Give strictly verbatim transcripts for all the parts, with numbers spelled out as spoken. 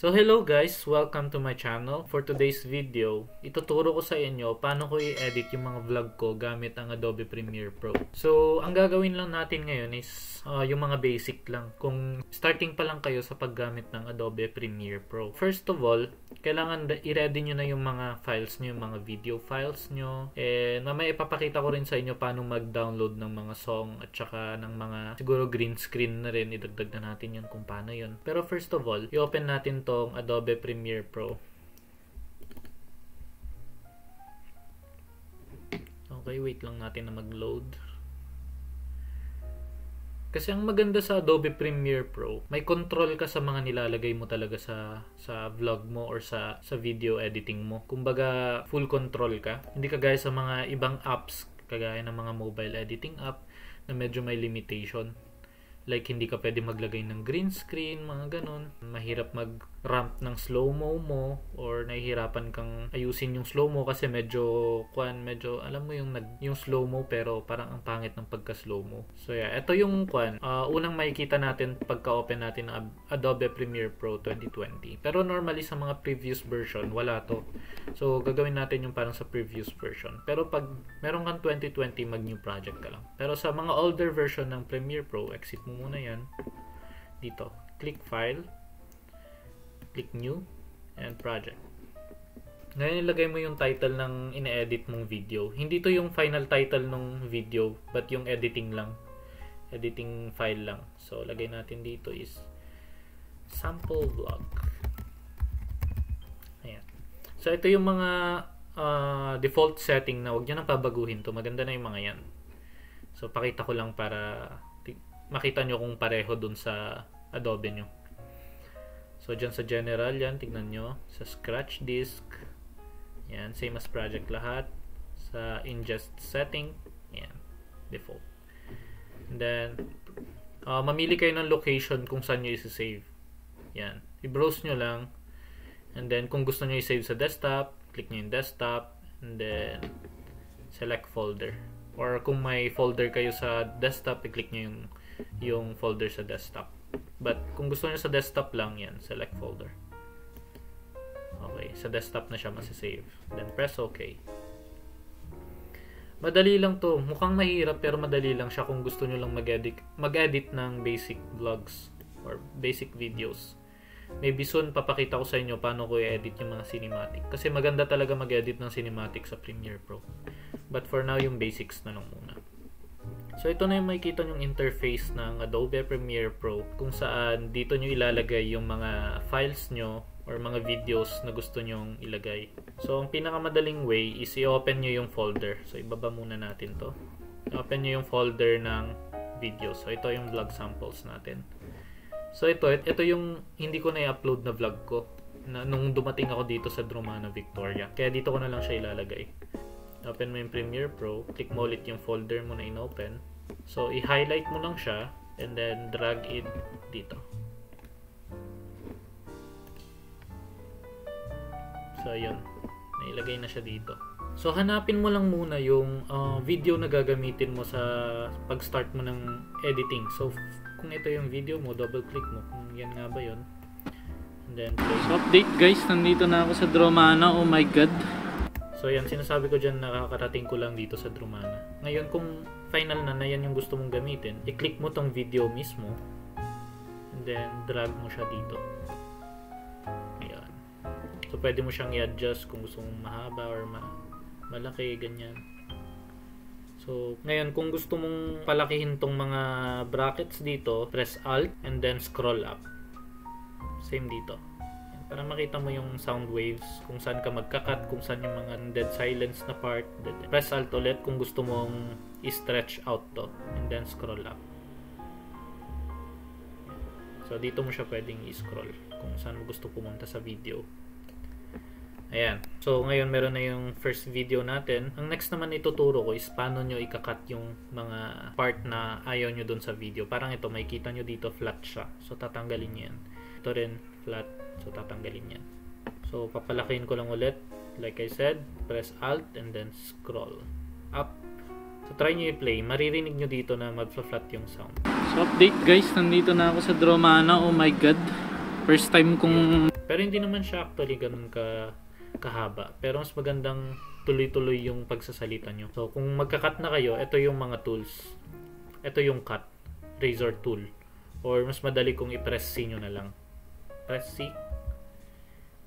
So hello guys, welcome to my channel. For today's video, ituturo ko sa inyo paano ko i-edit yung mga vlog ko gamit ang Adobe Premiere Pro. So ang gagawin lang natin ngayon is uh, yung mga basic lang kung starting pa lang kayo sa paggamit ng Adobe Premiere Pro. First of all, kailangan i-ready nyo na yung mga files nyo, yung mga video files nyo. Eh, na may ipapakita ko rin sa inyo paano mag-download ng mga song at saka ng mga siguro green screen na rin. Idagdag na natin yun kung paano yun. Pero first of all, i-open natin to Adobe Premiere Pro. Okay, wait lang natin na mag-load. Kasi ang maganda sa Adobe Premiere Pro, may control ka sa mga nilalagay mo talaga sa sa vlog mo or sa sa video editing mo. Kumbaga, full control ka. Hindi kagaya sa mga ibang apps, kagaya ng mga mobile editing app na medyo may limitation. Like, hindi ka pwede maglagay ng green screen, mga ganun. Mahirap mag-ramp ng slow-mo mo or nahihirapan kang ayusin yung slow-mo kasi medyo, kwan, medyo, alam mo yung, yung slow-mo pero parang ang pangit ng pagka-slow-mo. So, yeah. Ito yung, kwan, uh, unang makikita natin pagka-open natin ng Adobe Premiere Pro twenty twenty. Pero normally sa mga previous version, wala to. So, gagawin natin yung parang sa previous version. Pero pag meron kang twenty twenty, mag-new project ka lang. Pero sa mga older version ng Premiere Pro, exit muna yan dito, click file, click new and project. Ngayon ilagay mo yung title ng ine-edit mong video. Hindi to yung final title ng video but yung editing lang, editing file lang. So lagay natin dito is sample vlog. Ayan. So ito yung mga uh, default setting na huwag nyo nang pabaguhin to. Maganda na yung mga yan. So pakita ko lang para makita nyo kung pareho dun sa Adobe nyo. So, dyan sa general, yan, tignan nyo. Sa scratch disk, yan, same as project lahat. Sa ingest setting, yan, default. And then, uh, mamili kayo ng location kung saan nyo isi-save. Yan, i-browse nyo lang. And then, kung gusto nyo i-save sa desktop, click nyo yung desktop. And then, select folder. Or kung may folder kayo sa desktop, i-click nyo yung yung folder sa desktop. But kung gusto niyo sa desktop lang yan, select folder. Okay, sa desktop na siya masisave. Then press OK. Madali lang to. Mukhang mahirap pero madali lang siya kung gusto niyo lang mag-edit mag-edit ng basic vlogs or basic videos. Maybe soon papakita ko sa inyo paano ko i-edit yung mga cinematic. Kasi maganda talaga mag-edit ng cinematic sa Premiere Pro. But for now, yung basics na lang muna. So, ito na yung makikita yung interface ng Adobe Premiere Pro kung saan dito nyo ilalagay yung mga files nyo or mga videos na gusto nyong ilagay. So, ang pinakamadaling way is i-open nyo yung folder. So, ibaba muna natin to. I-open nyo yung folder ng videos. So, ito yung vlog samples natin. So, ito, ito yung hindi ko na i-upload na vlog ko na, nung dumating ako dito sa Dromana, Victoria. Kaya dito ko na lang siya ilalagay. Open mo yung Premiere Pro, click mo ulit yung folder mo na in-open. So, i-highlight mo lang siya and then drag it dito. So, ayun. Nailagay na siya dito. So, hanapin mo lang muna yung uh, video na gagamitin mo sa pag-start mo ng editing. So, kung ito yung video mo, double-click mo. Kung yan nga ba yun. And then, so, update guys. Nandito na ako sa Dromana. Oh my god. So, yan. Sinasabi ko dyan, nakakarating ko lang dito sa Dromana. Ngayon, kung final na na yan yung gusto mong gamitin, i-click mo tong video mismo. And then, drag mo siya dito. Ayan. So, pwede mo siyang i-adjust kung gusto mong mahaba or ma malaki, ganyan. So, ngayon, kung gusto mong palakihin tong mga brackets dito, press Alt and then scroll up. Same dito. Para makita mo yung sound waves, kung saan ka magkakat, kung saan yung mga dead silence na part. Press Alt ulit kung gusto mong i-stretch out to. And then scroll up. So, dito mo siya pwedeng i-scroll kung saan mo gusto pumunta sa video. Ayan. So, ngayon meron na yung first video natin. Ang next naman ituturo ko is paano nyo ikakat yung mga part na ayaw nyo dun sa video. Parang ito, makikita nyo dito flat siya. So, tatanggalin nyo yan. Ito rin, flat. So, tatanggalin yan. So, papalakihin ko lang ulit. Like I said, press Alt and then scroll up. So, try nyo i-play. Maririnig nyo dito na mag-flat yung sound. So, update guys. Nandito na ako sa Dromana. Oh my god. First time kong Pero hindi naman siya actually ganun ka kahaba. Pero mas magandang tuloy-tuloy yung pagsasalita nyo. So kung magka-cut na kayo, ito yung mga tools. Ito yung cut, razor tool. Or mas madali kung i-press C nyo na lang. Press C.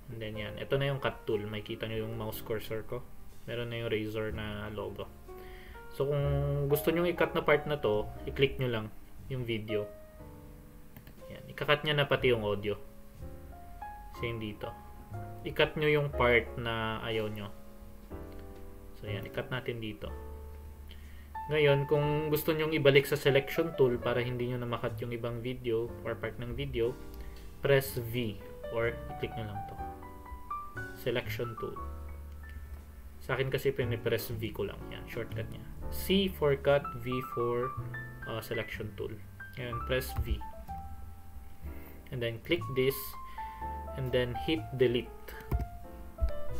And then yan. Ito na yung cut tool. May kita nyo yung mouse cursor ko. Meron na yung razor na logo. So kung gusto nyo i-cut na part na to, i-click nyo lang yung video. Yan. I-cut nyo na pati yung audio. Same dito. I-cut nyo yung part na ayaw nyo. So yan. I-cut natin dito. Ngayon, kung gusto nyong ibalik sa selection tool para hindi nyo na makat yung ibang video or part ng video, press V or i-click nyo lang to. Selection tool. Sa akin kasi pinipress V ko lang. Yan. Shortcut niya. C for cut, V for uh, selection tool. Ngayon, press V. And then click this. And then hit delete.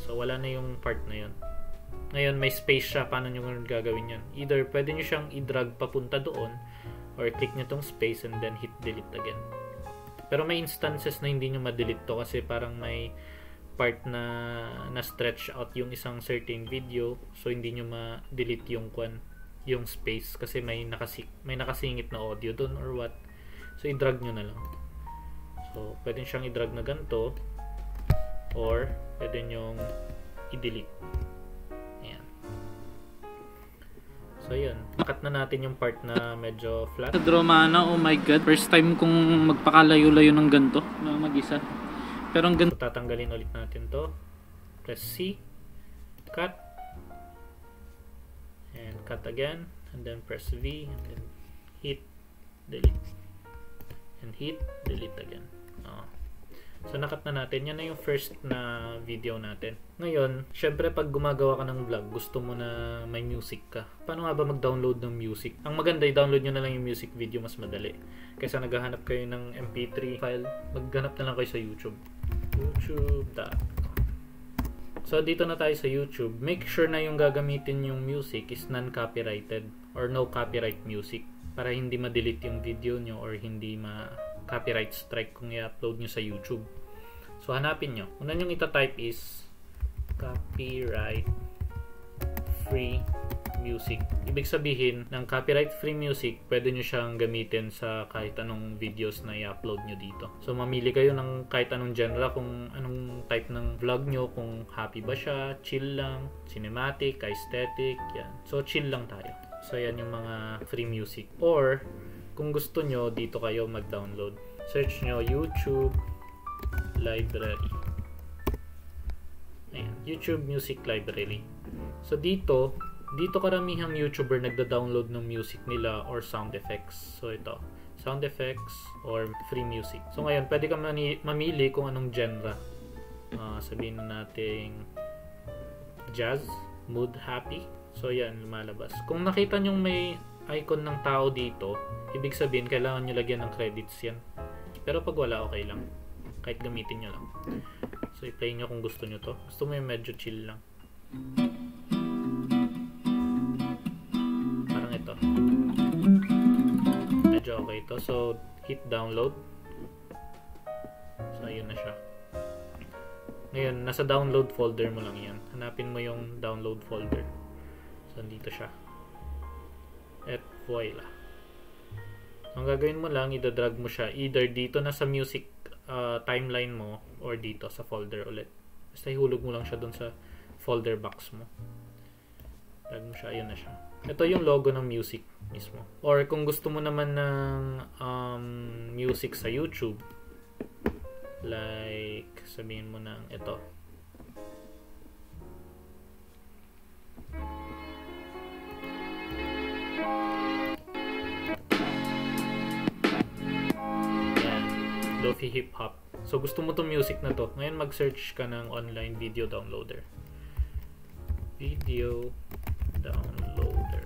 So wala na yung part na yun. Ngayon may space siya. Paano nyo gagawin yun? Either pwede nyo siyang i-drag papunta doon or click nyo tong space and then hit delete again. Pero may instances na hindi nyo ma-delete to kasi parang may part na na-stretch out yung isang certain video, so hindi nyo ma-delete yung kwan, yung space kasi may, nakasi may nakasingit na audio doon or what. So i-drag nyo na lang. So, pwede siyang i-drag na ganito or pwede nyong i-delete. Ayan. So, yun. Cut na natin yung part na medyo flat. Dromana, oh my god. First time kong magpakalayo-layo ng ganito na mag-isa. Pero ang ganito. So, tatanggalin ulit natin to. Press C. Cut. And cut again. And then press V. And then hit. Delete. And hit. Delete again. Oh. So, nakat na natin. Yan na yung first na video natin. Ngayon, syempre pag gumagawa ka ng vlog, gusto mo na may music ka. Paano nga ba mag-download ng music? Ang maganda, i-download nyo na lang yung music video, mas madali. Kaysa naghahanap kayo ng M P three file, maghanap na lang kayo sa YouTube. YouTube dot. So, dito na tayo sa YouTube. Make sure na yung gagamitin yung music is non-copyrighted or no copyright music para hindi ma-delete yung video nyo or hindi ma- copyright strike kung i-upload nyo sa YouTube. So, hanapin nyo. Una nyong itatype is copyright free music. Ibig sabihin, ng copyright free music, pwede nyo siyang gamitin sa kahit anong videos na i-upload nyo dito. So, mamili kayo ng kahit anong genre, kung anong type ng vlog nyo, kung happy ba siya, chill lang, cinematic, aesthetic, yan. So, chill lang tayo. So, yan yung mga free music. Or, kung gusto nyo, dito kayo mag-download. Search nyo YouTube Library. Ayan, YouTube Music Library. So, dito, dito karamihang YouTuber nagda-download ng music nila or sound effects. So, ito. Sound effects or free music. So, ngayon, pwede ka mamili kung anong genre. Uh, sabihin na natin jazz, mood, happy. So, yan, lumalabas. Kung nakita nyo may icon ng tao dito, ibig sabihin, kailangan nyo lagyan ng credits yan. Pero pag wala, okay lang. Kahit gamitin nyo lang. So, i-play nyo kung gusto nyo to. Gusto mo yung medyo chill lang. Parang ito. Medyo okay ito. So, hit download. So, ayun na siya. Ngayon, nasa download folder mo lang yan. Hanapin mo yung download folder. So, dito siya. At voila. Ang gagawin mo lang, idadrag mo siya either dito na sa music uh, timeline mo or dito sa folder ulit. Basta ihulog mo lang siya dun sa folder box mo. Drag mo siya, ayun na siya. Ito yung logo ng music mismo. Or kung gusto mo naman ng um, music sa YouTube, like sabihin mo ng ito. Lofi hip hop. So gusto mo tong music na to. Ngayon mag-search ka ng online video downloader. Video downloader.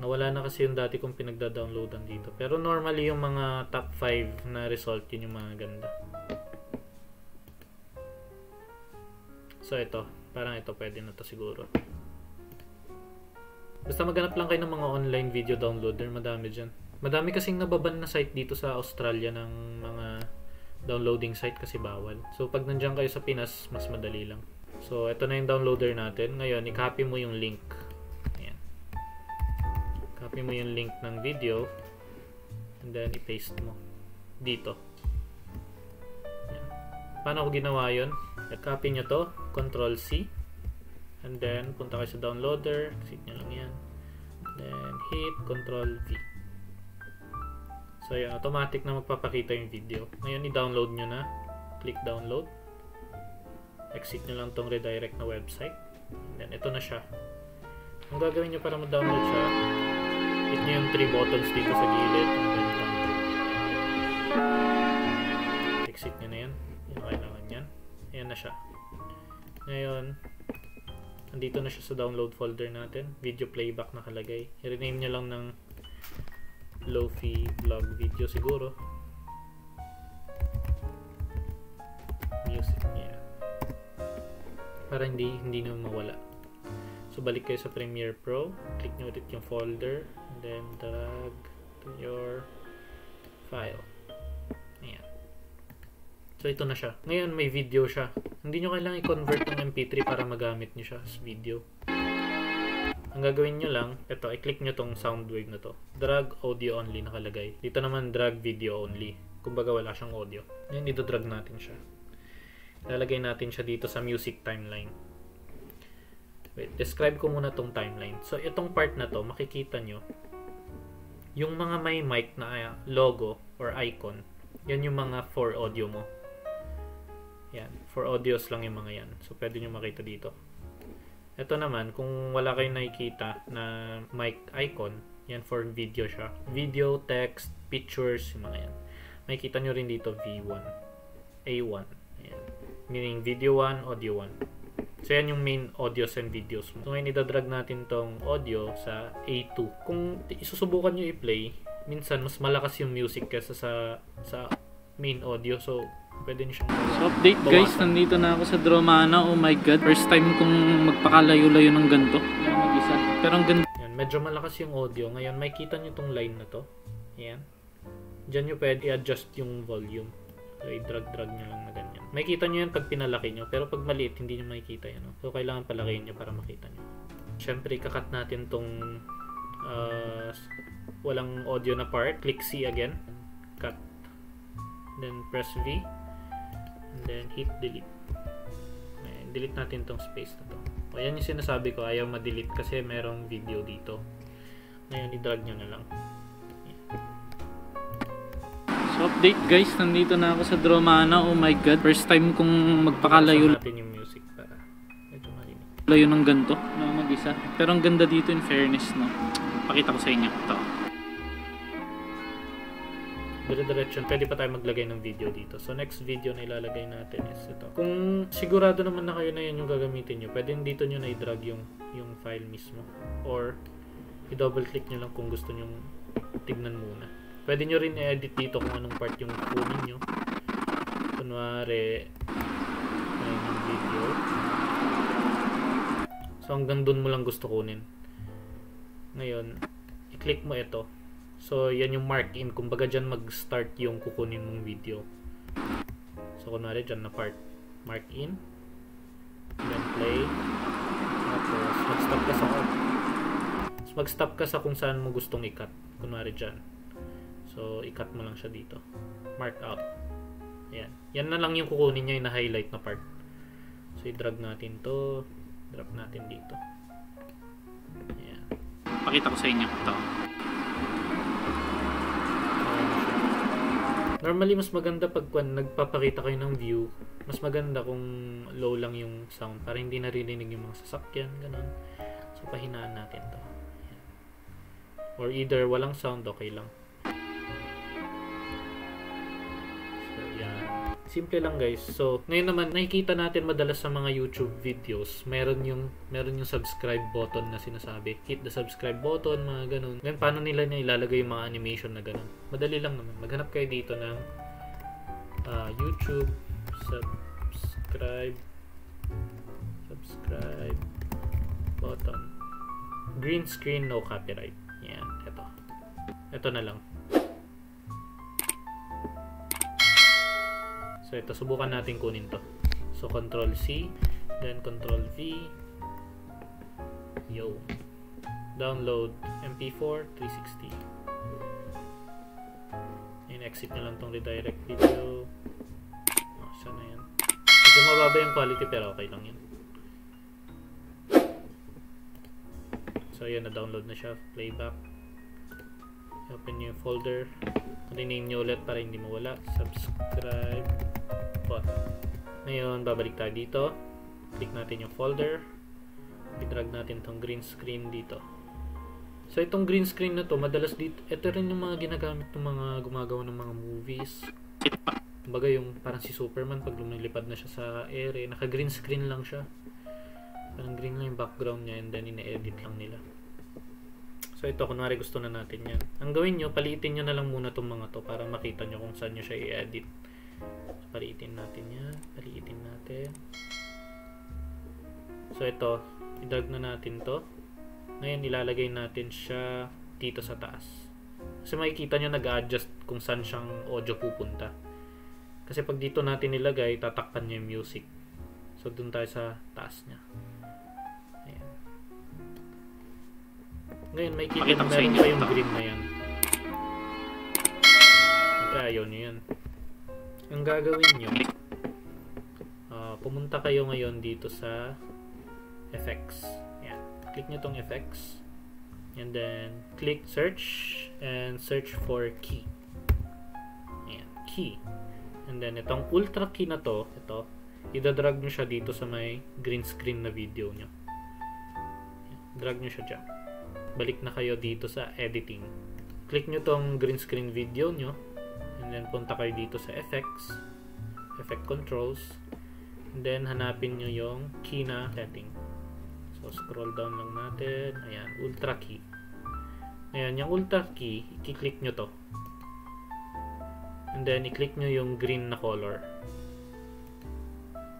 Nawala na kasi yung dati kong pinagda-downloadan dito. Pero normally yung mga top five na result yun yung mga ganda. So ito, parang ito pwede na to siguro. Basta maghanap lang kayo ng mga online video downloader, madami diyan. Madami kasing nababan na site dito sa Australia ng mga downloading site kasi bawal. So pag nandiyan kayo sa Pinas, mas madali lang. So ito na yung downloader natin. Ngayon, i-copy mo yung link. Ayan. Copy mo yung link ng video and then i-paste mo dito. Ayan. Paano ko ginawa yun? I-copy nyo to, control C, and then punta kayo sa downloader, click nyo lang yan, then hit control V. So ayan, automatic na magpapakita yung video. Ngayon, i-download nyo na. Click download. Exit nyo lang tong redirect na website. And then, ito na siya. Ang gagawin nyo para ma-download siya, hit nyo yung three buttons dito sa gilid. And then, exit nyo na yan. Yan, kailangan yan. Ayan na siya. Ngayon, nandito na siya sa download folder natin. Video playback nakalagay. I-rename nyo lang ng Lo-fi vlog video siguro. Music niya. Para hindi hindi na mawala. So balik kayo sa Premiere Pro, click nyo ulit yung folder, and then drag to your file. Ayan. So ito na siya. Ngayon may video siya. Hindi nyo kailangang i-convert ng M P three para magamit nyo siya as video. Ang gagawin nyo lang, ito, i-click nyo tong sound wave na to. Drag audio only nakalagay. Dito naman drag video only. Kumbaga wala siyang audio. Ngayon dito drag natin siya. Lalagay natin siya dito sa music timeline. Wait, describe ko muna tong timeline. So itong part na to, makikita nyo, yung mga may mic na logo or icon, yan yung mga for audio mo. Yan, for audios lang yung mga yan. So pwede nyo makita dito. Ito naman, kung wala kayong nakikita na mic icon, yan for video siya. Video, text, pictures, yung mga yan. Makikita nyo rin dito V one, A one. Ayan. Meaning video one, audio one. So yan yung main audios and videos mo. So ngayon idadrag natin tong audio sa A two. Kung isusubukan nyo i-play, minsan mas malakas yung music kesa sa, sa main audio. So pwede nyo siyang... So update guys, nandito na ako sa Dromana. Oh my god, first time kong magpakalayo-layo ng ganito. Ayan, mag-isa. Pero ang ganda. Ayan, medyo malakas yung audio. Ngayon, may kita nyo tong line na to. Ayan. Diyan nyo pwede i-adjust yung volume. So i-drag-drag nyo lang na ganyan. May kita nyo yan pag pinalaki nyo. Pero pag maliit, hindi nyo makikita yan. No? So kailangan palakihin nyo para makita nyo. Siyempre, ikakat natin tong uh, walang audio na part. Click C again. Cut. Then press V. And then hit delete. Ayan, delete natin tong space na to. O yan yung sinasabi ko, ayaw ma-delete kasi merong video dito. Ngayon i-drag nyo na lang. Ayan. So update guys, nandito na ako sa Dromana. Oh my god, first time kong magpakalayo. Natin yung music para medyo marinig. Layo ng ganito, no, mag-isa. Pero ang ganda dito in fairness, no. Pakita ko sa inyo ito. Direction, pwede pa tayo maglagay ng video dito. So next video na ilalagay natin is ito. Kung sigurado naman na kayo na yan yung gagamitin nyo, pwede dito nyo na i-drag yung, yung file mismo. Or i-double click nyo lang kung gusto nyo tignan muna. Pwede nyo rin i-edit dito kung anong part yung kunin nyo. Kunwari yung video. So hanggang dun mo lang gusto kunin. Ngayon, i-click mo ito. So, yan yung mark in. Kumbaga, dyan mag-start yung kukunin mong video. So, kunwari, dyan na part. Mark in. Then, play. Tapos, mag-stop ka sa so, mag-stop ka sa kung saan mo gustong i-cut. Kunwari, dyan. So, i-cut mo lang siya dito. Mark out. Ayan. Yan na lang yung kukunin niya, yung na-highlight na part. So, i-drag natin to. Drop natin dito. Ayan. Pakita ko sa inyo. Ito. Normally, mas maganda pag kung nagpapakita kayo ng view, mas maganda kung low lang yung sound para hindi naririnig yung mga sasakyan, ganun. So, pahinaan natin to. Ayan. Or either walang sound, okay lang. So, yan. Simple lang guys. So, ngayon naman, nakikita natin madalas sa mga YouTube videos, meron yung, meron yung subscribe button na sinasabi. Hit the subscribe button, mga ganun. Ngayon, paano nila niya ilalagay yung mga animation na ganun? Madali lang naman. Maghanap kayo dito ng uh, YouTube subscribe subscribe button. Green screen, no copyright. Yan, eto. Eto na lang. So ito, subukan natin kunin to. So Control C, then Control V. Yo. Download M P four three sixty. In-exit na lang tong redirect video. Oh, saan na yan? Medyo mababa yung quality pero okay lang yan. So ayan, na-download na siya. Playback. Open new folder. Rename nyo ulit para hindi mawala. Subscribe button. Ngayon, babalik tayo dito. Click natin yung folder. I-drag natin tong green screen dito. So itong green screen na to, madalas dito, ito rin yung mga ginagamit ng mga gumagawa ng mga movies. Kumbaga yung parang si Superman pag lumilipad na siya sa air, eh, naka green screen lang siya. Parang green lang yung background niya and then ine-edit lang nila. So ito, kunwari gusto na natin yan. Ang gawin nyo, paliitin nyo na lang muna itong mga to para makita nyo kung saan nyo siya i-edit. So paliitin natin yan, paliitin natin. So ito, i-drag na natin to. Ngayon, ilalagay natin siya dito sa taas. Kasi makikita nyo nag-adjust kung saan siyang audio pupunta. Kasi pag dito natin nilagay, tatakpan niya yung music. So, dun tayo sa taas niya. Ayan. Ngayon, makikita mo meron pa yung green na yan. Kaya ayaw nyo yan. Ang gagawin nyo, uh, pumunta kayo ngayon dito sa effects. Click nyo tong effects and then click search and search for key. Ayan, key. And then itong ultra key na to, ito, idadrag nyo siya dito sa may green screen na video nyo. Ayan, drag nyo siya dyan. Balik na kayo dito sa editing. Click nyo tong green screen video nyo and then punta kayo dito sa effects, effect controls, and then hanapin nyo yung key na setting. So, scroll down lang natin. Ayan, ultra key. Ayan, yung ultra key, i-click nyo to. And then, i-click nyo yung green na color.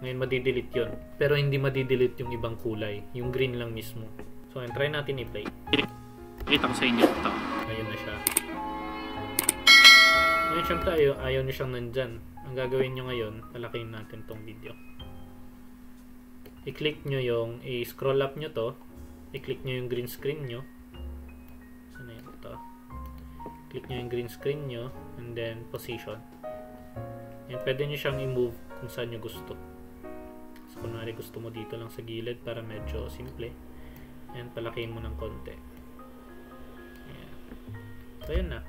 Ngayon, madidelete yun. Pero hindi madidelete yung ibang kulay. Yung green lang mismo. So, ayan, try natin i-play. Kita ko sa inyo ito. Ayan na siya. Ngayon, syempre, ayaw, ayaw nyo siyang nandyan. Ang gagawin nyo ngayon, palakihin natin tong video. I-click nyo yung, i-scroll up nyo to, i-click nyo yung green screen nyo. Saan na yun? Ito. Click nyo yung green screen nyo, and then position. And pwede nyo siyang i-move kung saan nyo gusto. So, kunwari gusto mo dito lang sa gilid para medyo simple. And palakihin mo ng konti. Ayan. So, yun na.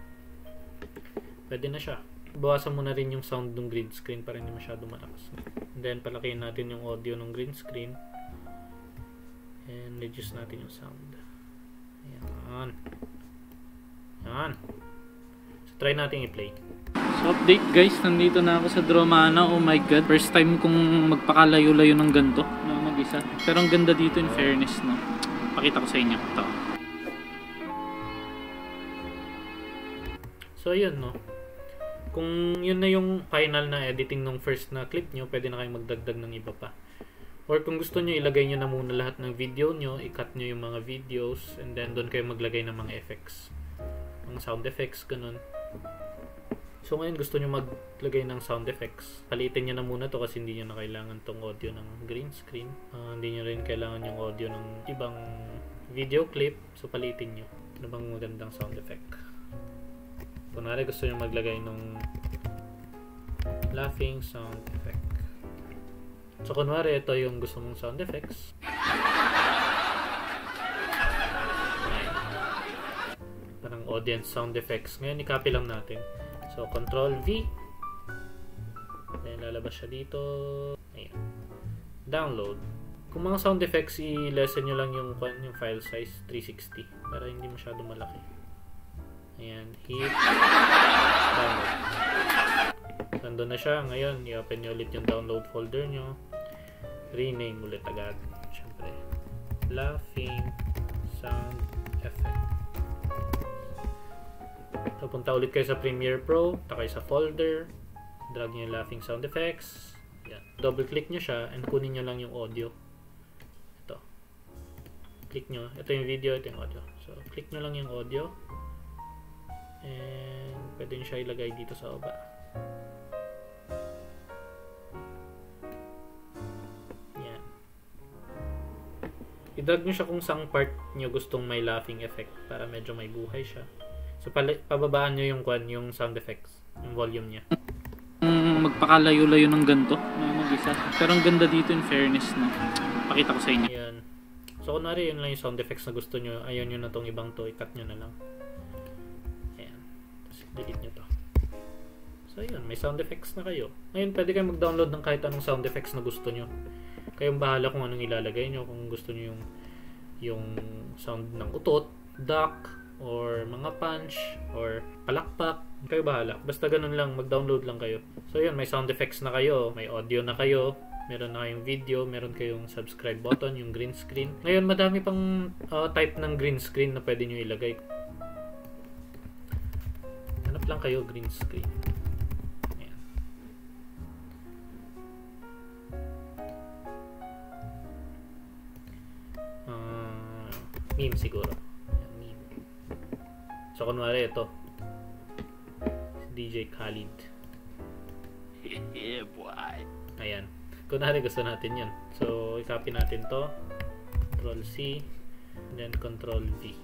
Pwede na siya. Bawasan mo na rin yung sound ng green screen para hindi masyado malakas. And then palakihin natin yung audio ng green screen and reduce natin yung sound. Ayan. Ayan. So try natin i-play. So update guys, nandito na ako sa Dromana. Oh my god, first time kong magpakalayo-layo ng ganito na mag-isa. Pero ang ganda dito in fairness, no. Pakita ko sa inyo ito. So ayun, no. Kung yun na yung final na editing ng first na clip nyo, pwede na kayong magdagdag ng iba pa. Or kung gusto nyo, ilagay nyo na muna lahat ng video nyo, i-cut nyo yung mga videos, and then doon kayo maglagay ng mga effects. Mga sound effects, ganun. So ngayon gusto nyo maglagay ng sound effects. Palitin nyo na muna to kasi hindi nyo na kailangan tong audio ng green screen. Uh, hindi nyo rin kailangan yung audio ng ibang video clip, so palitin nyo. Ano bang magandang sound effect? Kunwari gusto nyo maglagay nung laughing sound effect. So kunwari ito yung gusto mong sound effects. Parang audience sound effects. Ngayon i-copy lang natin. So Control V. Then lalabas siya dito. Ayan. Download. Kung mga sound effects, i-lessen nyo lang yung, yung file size three sixty para hindi masyado malaki. Ayan, hit download. Nandun na siya. Ngayon, i-open nyo ulit yung download folder nyo. Rename ulit agad. Siyempre, laughing sound effect. So, punta ulit kayo sa Premiere Pro. Takay sa folder. Drag nyo yung laughing sound effects. Ayan. Double click nyo siya and kunin nyo lang yung audio. Ito. Click nyo. Ito yung video, ito yung audio. So, click nyo lang yung audio. And pwede nyo siya ilagay dito sa baba. I-drag nyo siya kung saan part nyo gustong may laughing effect para medyo may buhay siya. So pababaan nyo yung kwan, yung sound effects, yung volume niya. Mm, magpakalayo-layo ng ganito na mag-isa. Pero ang ganda dito in fairness na. Pakita ko sa inyo. Ayan. So kunwari yun lang yung sound effects na gusto nyo. Ayun yun na tong ibang to. I-cut nyo na lang. Ayan. Tapos delete nyo to. So ayan, may sound effects na kayo. Ngayon pwede kayo mag-download ng kahit anong sound effects na gusto nyo. Kayong bahala kung anong ilalagay nyo, kung gusto nyo yung yung sound ng utot, duck, or mga punch, or palakpak. Kayo bahala. Basta ganun lang, mag-download lang kayo. So yun, may sound effects na kayo, may audio na kayo, meron na kayong video, meron kayong subscribe button, yung green screen. Ngayon madami pang uh, type ng green screen na pwede nyo ilagay. Hanap lang kayo green screen. Meme siguro. Ayan, meme. So kunwari ito. D J Khaled. Yeah, boy. Ayan. Kunwari gusto natin yun. So i-copy natin to. Control C. Then Control V.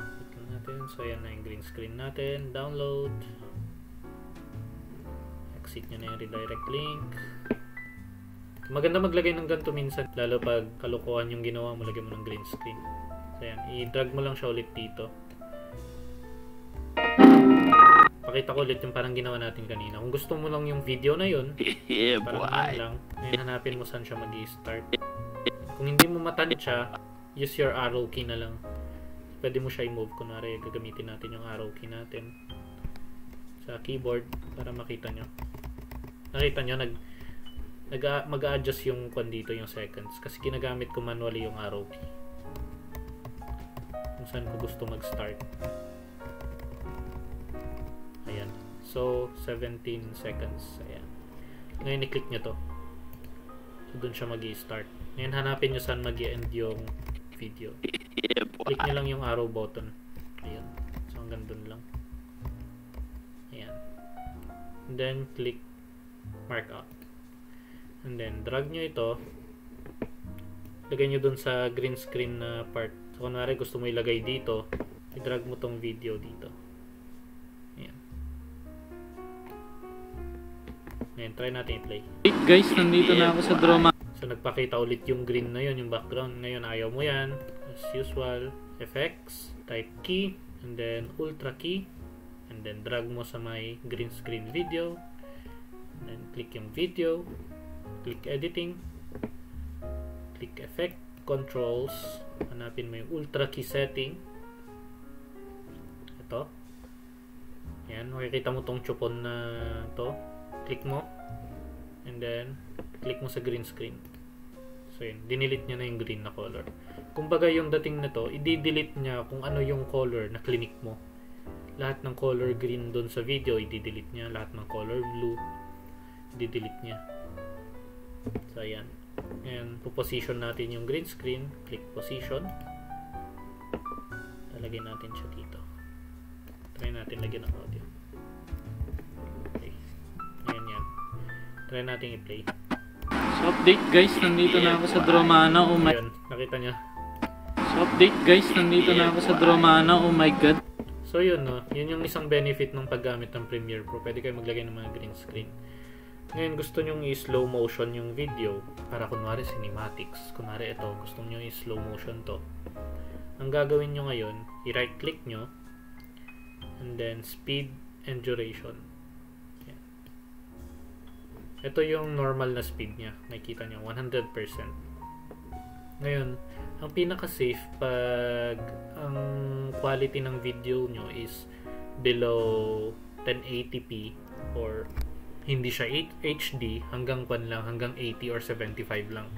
Ito natin. So ayan na yung green screen natin. Download. Exit nyo na yung redirect link. Maganda maglagay ng ganito minsan, lalo pag kalukuhan yung ginawa mo, lagay mo ng green screen. So ayan, i-drag mo lang siya ulit dito. Pakita ko ulit yung parang ginawa natin kanina. Kung gusto mo lang yung video na yun, yeah, parang yun lang. Ngayon hanapin mo saan siya mag-i-start. Kung hindi mo matansya, use your arrow key na lang. Pwede mo siya i-move. Kunwari, gagamitin natin yung arrow key natin sa keyboard para makita nyo. Nakita nyo, nag mag-a-adjust yung kwan dito, yung seconds, kasi ginagamit ko manually yung arrow key kung saan ko gusto mag-start. Ayan, so seventeen seconds. Ayan, ngayon i-click nyo to, so dun sya mag-i-start. Ngayon hanapin nyo saan mag-i-end yung video, click nyo lang yung arrow button. Ayan, so hanggang dun lang. Ayan, and then click mark out. And then, drag nyo ito. Lagay nyo dun sa green screen na part. So, kunwari gusto mo ilagay dito, i-drag mo tong video dito. Ayan. Ayan, try natin i-play. Wait guys, nandito na ako sa Dromana. So, nagpakita ulit yung green na yun, yung background. Ngayon, ayaw mo yan. As usual, effects, type key, and then ultra key. And then, drag mo sa may green screen video. And then, click yung video. Click editing, click effect, controls, hanapin mo yung ultra key setting. Ito. Ayan, makikita mo tong chupon na to. Click mo. And then, click mo sa green screen. So yun, dinelete niya na yung green na color. Kumbaga yung dating na to, i-delete niya kung ano yung color na clinic mo. Lahat ng color green dun sa video, i-delete niya. Lahat ng color blue, i-delete niya. So ayan, and po-position natin yung green screen, click position, talagay natin siya dito. Try natin lagyan ng audio. Okay, ayan yan, try natin i-play. So update guys, nandito na ako sa Dromana, oh my god. Nakita nyo? So update guys, nandito na ako sa Dromana, oh my god. So yun no, yun yung isang benefit ng paggamit ng Premiere Pro, pwede kayo maglagay ng mga green screen. Ngayon gusto nyong i-slow motion yung video para kunwari cinematics. Kunwari ito, gusto nyo i-slow motion to. Ang gagawin nyo ngayon, i-right click nyo and then speed and duration. Ayan. Ito yung normal na speed nya. Nakikita nyo, one hundred percent. Ngayon, ang pinaka-safe pag ang quality ng video nyo is below ten eighty p or hindi siya H D, hanggang kwan lang, hanggang eighty or seventy-five lang.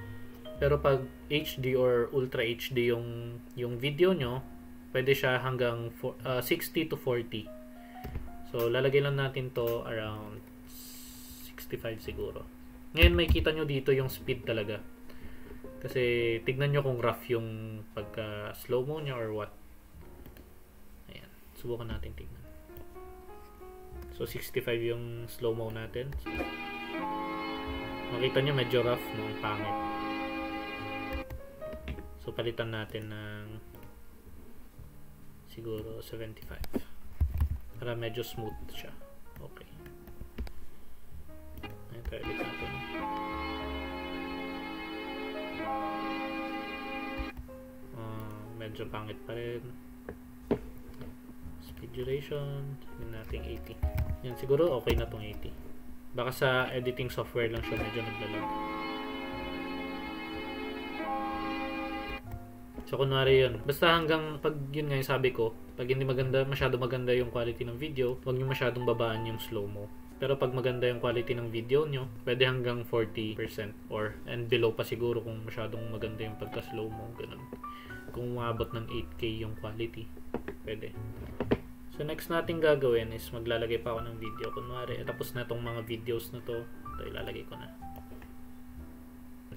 Pero pag H D or Ultra H D yung, yung video nyo, pwede siya hanggang sixty to forty. So, lalagay lang natin to around sixty-five siguro. Ngayon, may kita nyo dito yung speed talaga. Kasi, tignan nyo kung rough yung pagka-slow-mo nyo or what. Ayan, subukan natin tignan. So, sixty-five yung slow-mo natin. So, Makita nyo medyo rough, no? Pangit. So palitan natin ng siguro seventy-five para medyo smooth siya. Okay. Ito edit natin. Uh, medyo pangit pa rin. Speed duration, tignan natin eighty. Yan, siguro okay na tong eighty. Baka sa editing software lang siya medyo naglalag. So kunwari yun. Basta hanggang pag yun nga yung sabi ko, pag hindi maganda, masyado maganda yung quality ng video, huwag nyo masyadong babaan yung slow-mo. Pero pag maganda yung quality ng video nyo, pwede hanggang forty percent or and below pa siguro kung masyadong maganda yung pagka-slow-mo. Ganun. Kung umabot ng eight K yung quality, pwede. So next natin gagawin is maglalagay pa ako ng video. Kunwari, tapos na tong mga videos na to. Ito ilalagay ko na.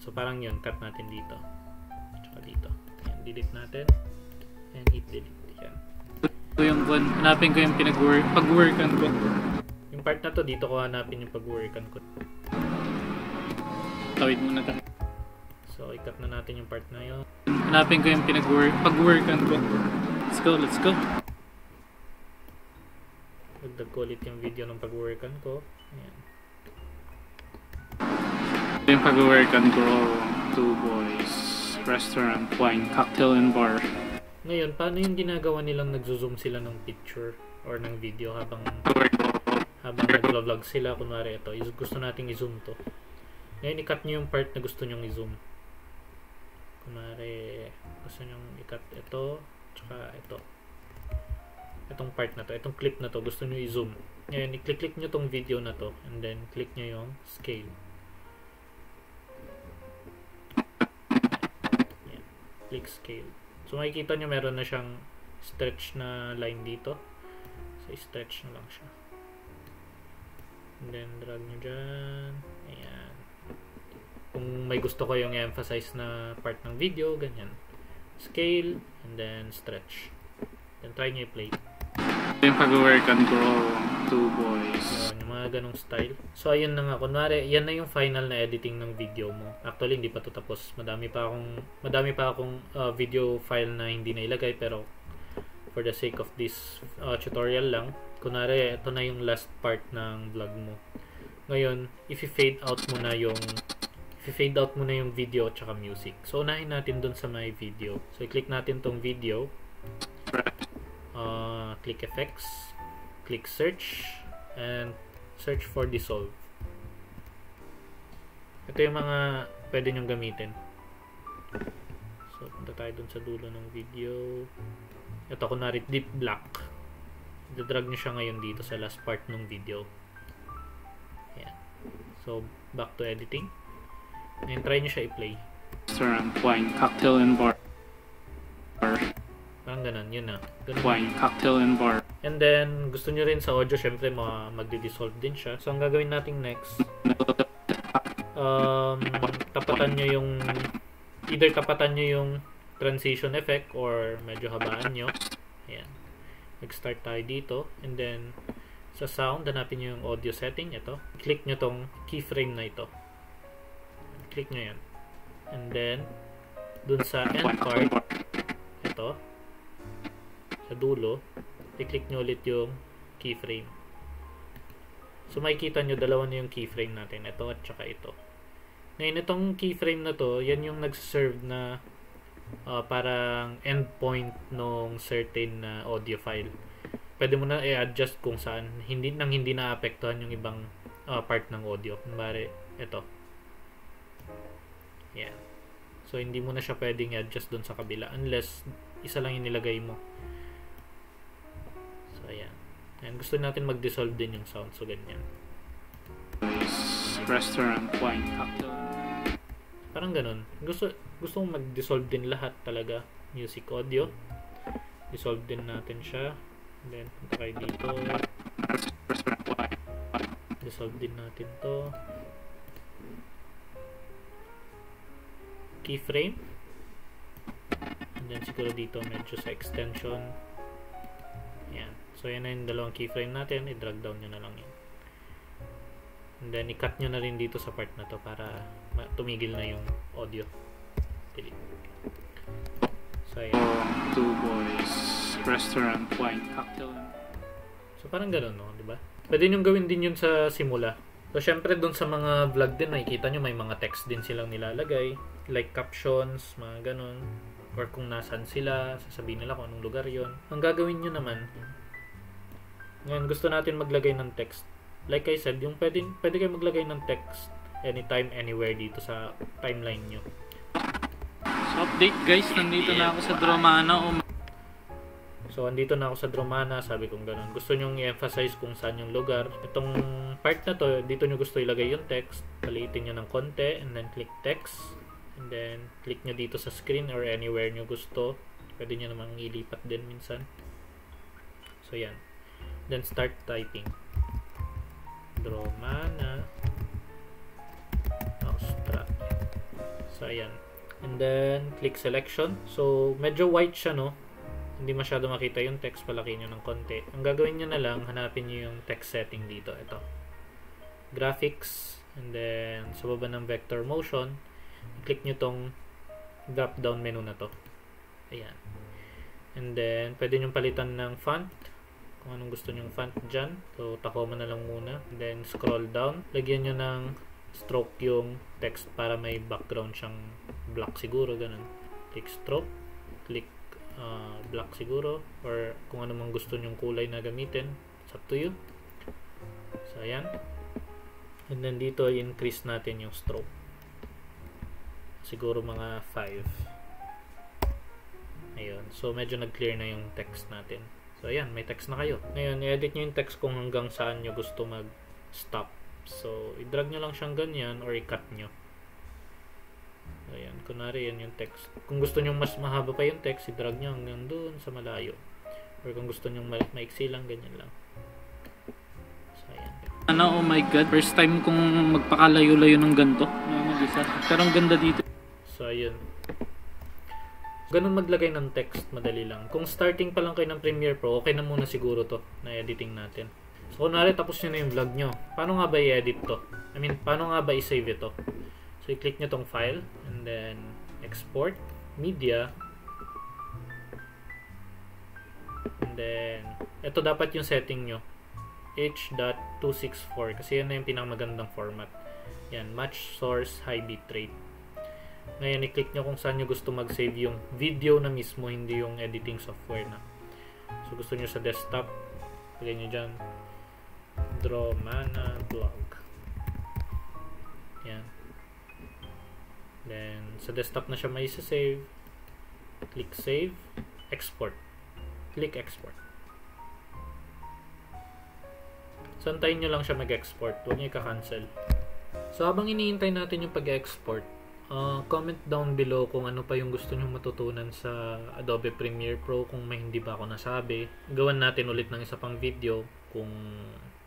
So parang yun, cut natin dito. Tsaka dito. Ayan, delete natin. And hit delete. Ayan. So yung one, hanapin ko yung pinag-work, pag-workan ko. Yung part na to, dito ko hanapin yung pag-workan ko. Tawid muna tayo. So i-cut na natin yung part na yun. Hanapin ko yung pinag-work, pag-workan ko. Let's go, let's go. Dagdag ko ulit yung video ng pag-workan ko. Ayan. Yung pag-workan ko, Two Boys, Restaurant, Wine, Cocktail and Bar. Ngayon, paano yung ginagawa nilang nagzo-zoom sila ng picture or ng video habang habang nag-vlog sila? Kunwari ito, gusto nating i-zoom to. Ngayon, i-cut nyo yung part na gusto nyong i-zoom. Kunwari, gusto nyong i-cut ito, tsaka ito. Itong part na to, itong clip na to, gusto nyo i-zoom. Ngayon, i-click-click nyo tong video na to and then click nyo yung scale. Ayan. Click scale. So makikita nyo meron na siyang stretch na line dito. So i-stretch na lang siya. And then drag nyo dyan. Ayan. Kung may gusto ko yung emphasize na part ng video, ganyan. Scale and then stretch. Then try nyo i-play. Yung pag-workan ko, Two Boys. Yung mga ganong style. So ayun na nga, kunwari, yan na yung final na editing ng video mo. Actually, hindi pa to tapos. Madami pa akong, madami pa akong uh, video file na hindi na ilagay, pero for the sake of this uh, tutorial lang, kunwari, ito na yung last part ng vlog mo. Ngayon, i-fade out mo na yung i-fade out mo na yung video at saka music. So unahin natin dun sa my video. So i-click natin tong video. Uh, click effects, click search, and search for dissolve. Ito yung mga pwede nyong gamitin. So, punta tayo dun sa dulo ng video. Ito, kunwari deep black. Dadrag nyo siya ngayon dito sa last part ng video. Ayan. So, back to editing. Ngayon, try nyo siya i-play. Restaurant, wine, cocktail, and bar. Parang ganun, yun na. Ganun. Wine, cocktail, and bar. And then, gusto nyo rin sa audio, syempre magdi-dissolve din siya. So, ang gagawin natin next, um, tapatan nyo yung, either tapatan nyo yung transition effect or medyo habaan nyo. Ayan. Mag-start tayo dito. And then, sa sound, hanapin nyo yung audio setting. Ito. Click nyo tong keyframe na ito. Click nyo yan. And then, dun sa end part, ito. Sa dulo, i-click nyo ulit yung keyframe. So makikita nyo, dalawa na yung keyframe natin. Ito at saka ito. Ngayon, itong keyframe na to, yan yung nagserve na uh, parang endpoint ng certain na uh, audio file. Pwede mo na i-adjust kung saan hindi, nang hindi naapektuhan yung ibang uh, part ng audio. Kumbari, ito. Yan. So hindi mo na siya pwedeng i-adjust dun sa kabila unless isa lang yung nilagay mo. So, ayan. Ayan, gusto natin mag-dissolve din yung sound. So, ganyan. Restaurant, wine, cocktail. Parang ganun. Gusto, gusto mong mag-dissolve din lahat talaga. Music, audio. Dissolve din natin siya. Then, punta kayo dito. Dissolve din natin to. Keyframe. And then, siguro dito medyo sa extension. Ayan. So, yan na yung dalawang keyframe natin. I-drag down nyo na lang yun. then i-cut nyo na rin dito sa part na to para tumigil na yung audio. Delete. So ayan, Two Boys Restaurant Wine Cocktail. So parang gano'n, no? Diba? Pwede nyo gawin din yun sa simula. So syempre dun sa mga vlog din nakikita nyo may mga text din silang nilalagay, like captions, mga gano'n, or kung nasaan sila, sasabihin nila kung anong lugar yon. Ang gagawin nyo naman ngayon, gusto natin maglagay ng text. Like I said, yung pwede, pwede kayo maglagay ng text anytime, anywhere dito sa timeline nyo. So update guys, nandito na ako sa Dromana. um... So andito na ako sa Dromana, sabi kong ganun. Gusto nyong i-emphasize kung saan yung lugar. Itong part na to, dito nyo gusto ilagay yung text. Paliitin nyo ng konti and then click text. And then click nyo dito sa screen or anywhere nyo gusto. Pwede nyo namang ilipat din minsan. So yan. Then start typing. Dromana, Austria. So ayan. And then click selection. So medyo white siya, no? Hindi masyado makita yung text, palaki nyo ng konti. Ang gagawin nyo na lang, hanapin nyo yung text setting dito. Ito. Graphics. And then sa baba ng vector motion, click nyo tong drop down menu na to. Ayan. And then pwede nyo palitan ng font kung anong gusto nyong font dyan. So Tacoma na lang muna, and then scroll down, lagyan nyo ng stroke yung text para may background syang black siguro, ganun. Click stroke, click uh, black siguro, or kung anong gusto nyong kulay na gamitin, it's up to you. So ayan, and then dito i-increase natin yung stroke, siguro mga five. Ayun, so medyo nag-clear na yung text natin. So ayan, may text na kayo. Ngayon, i-edit nyo yung text kung hanggang saan nyo gusto mag-stop. So i-drag nyo lang siyang ganyan or i-cut nyo. Ayan, kunwari yan yung text. Kung gusto nyo mas mahaba pa yung text, i-drag nyo hanggang doon sa malayo. Or kung gusto nyo ma maiksi lang, ganyan lang. So ayan. Ano, oh my god, first time kong magpakalayo-layo ng ganito. Mag-isa. Pero ang ganda dito. So ayan. Ganun maglagay ng text, madali lang. Kung starting pa lang kayo ng Premiere Pro, okay na muna siguro to na editing natin. So kunwari tapos nyo na yung vlog nyo, paano nga ba i-edit to? I mean, paano nga ba i-save ito? So i-click nyo tong file and then export, media, and then ito dapat yung setting nyo, H two sixty-four, kasi yan na yung pinakamagandang format. Yan, match source, high bitrate. Ngayon, i-click nyo kung saan nyo gusto mag-save yung video na mismo, hindi yung editing software na. So, gusto nyo sa desktop, pagay nyo dyan, Dromana Vlog. Yan. Then, sa desktop na siya may isa-save. Click save, export. Click export. So, antayin nyo lang siya mag-export. Huwag nyo i-cancel. So, habang iniintay natin yung pag-export, Uh, comment down below kung ano pa yung gusto nyong matutunan sa Adobe Premiere Pro, kung may hindi ba ako nasabi. Gawan natin ulit ng isa pang video kung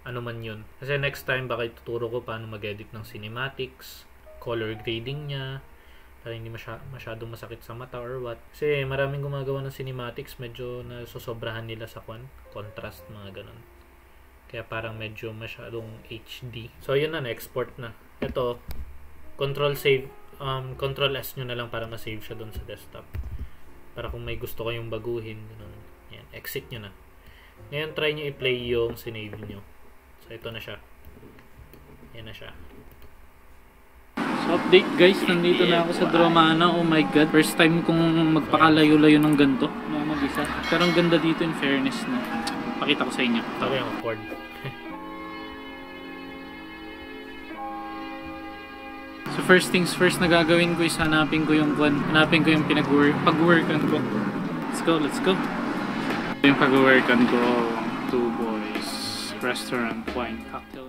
ano man yun. Kasi next time baka ituturo ko paano mag-edit ng cinematics, color grading niya, para hindi masya masyado masakit sa mata or what. Kasi maraming gumagawa ng cinematics, medyo nasosobrahan nila sa kwan, contrast, mga ganun. Kaya parang medyo masyadong H D. So yun na, na-export na. Ito, control save. Um, control S nyo na lang para ma-save siya doon sa desktop. Para kung may gusto kayong baguhin, ganun. Yan, exit nyo na. Ngayon, try nyo i-play yung sinave nyo. So, ito na siya. Yan na siya. So, update guys, nandito na ako sa Dromana. Oh my god, first time kong magpakalayo-layo ng ganito. No, mag-isa. Pero ang ganda dito, in fairness na. Pakita ko sa inyo. Okay, ang chord. So first things first na gagawin ko is hanapin ko yung plan, hanapin ko yung pinag-workan ko. Let's go, let's go. Yung pag-workan ko, Two Boys Restaurant Wine Cocktail.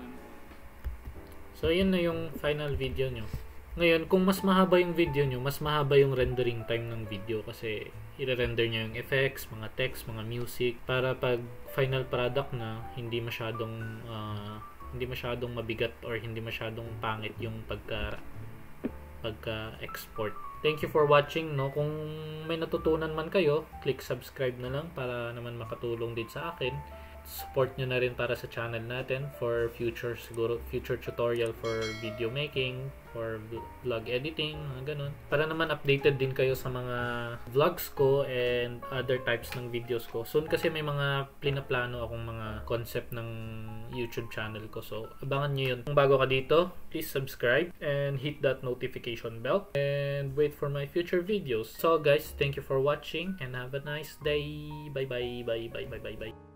So yun na yung final video nyo. Ngayon, kung mas mahaba yung video nyo, mas mahaba yung rendering time ng video kasi i-render nyo yung effects, mga text, mga music, para pag final product na hindi masyadong uh, hindi masyadong mabigat or hindi masyadong pangit yung pagka pagka-export. Thank you for watching, no. Kung may natutunan man kayo, click subscribe na lang para naman makatulong din sa akin. support nyo na rin para sa channel natin for future, siguro future tutorial for video making or vlog editing, ganun. Para naman updated din kayo sa mga vlogs ko and other types ng videos ko. Soon kasi may mga plinaplano akong mga concept ng YouTube channel ko. So, abangan nyo yun. Kung bago ka dito, please subscribe and hit that notification bell and wait for my future videos. So guys, thank you for watching and have a nice day. Bye bye, bye bye, bye bye, bye.